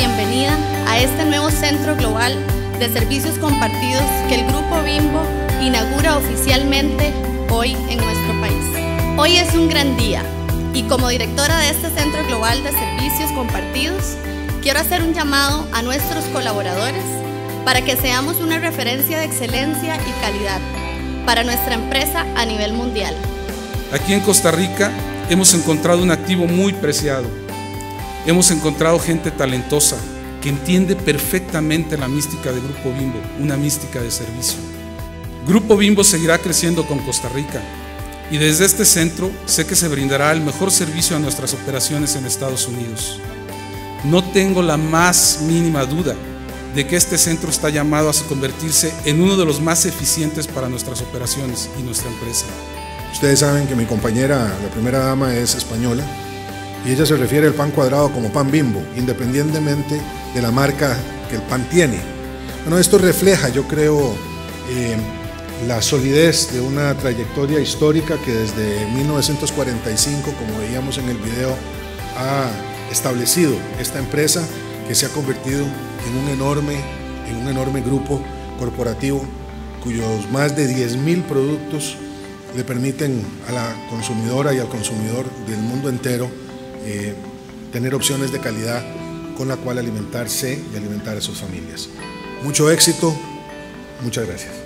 bienvenida a este nuevo Centro Global de Servicios Compartidos que el Grupo Bimbo inaugura oficialmente hoy en nuestro país. Hoy es un gran día y como directora de este Centro Global de Servicios Compartidos, quiero hacer un llamado a nuestros colaboradores para que seamos una referencia de excelencia y calidad para nuestra empresa a nivel mundial. Aquí en Costa Rica hemos encontrado un activo muy preciado. Hemos encontrado gente talentosa que entiende perfectamente la mística de Grupo Bimbo, una mística de servicio. Grupo Bimbo seguirá creciendo con Costa Rica y desde este centro sé que se brindará el mejor servicio a nuestras operaciones en Estados Unidos. No tengo la más mínima duda de que este centro está llamado a convertirse en uno de los más eficientes para nuestras operaciones y nuestra empresa. Ustedes saben que mi compañera, la primera dama, es española y ella se refiere al pan cuadrado como pan Bimbo, independientemente de la marca que el pan tiene. Bueno, esto refleja, yo creo, la solidez de una trayectoria histórica que desde 1945, como veíamos en el video, ha establecido esta empresa que se ha convertido en un enorme grupo corporativo cuyos más de 10.000 productos le permiten a la consumidora y al consumidor del mundo entero tener opciones de calidad con la cual alimentarse y alimentar a sus familias. Mucho éxito, muchas gracias.